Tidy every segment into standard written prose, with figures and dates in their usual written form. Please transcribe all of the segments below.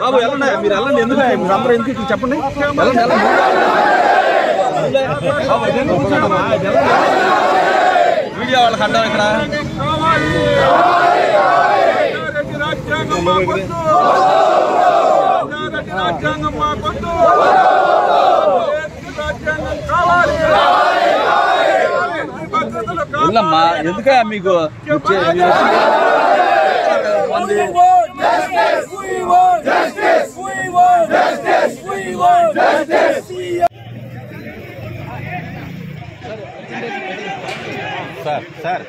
బాబు వెళ్ళండి మీరు వెళ్ళండి ఎందుకు మీరు అందరూ ఎందుకు చెప్పండి వీడియో వాళ్ళకి అంటాం ఇక్కడ ఇల్లమ్మా ఎందుక మీకు సార్ సార్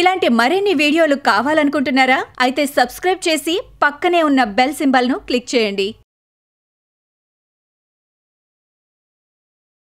ఇలాంటి మరిన్ని వీడియోలు కావాలనుకుంటున్నారా? అయితే సబ్స్క్రైబ్ చేసి పక్కనే ఉన్న బెల్ సింబల్ ను క్లిక్ చేయండి.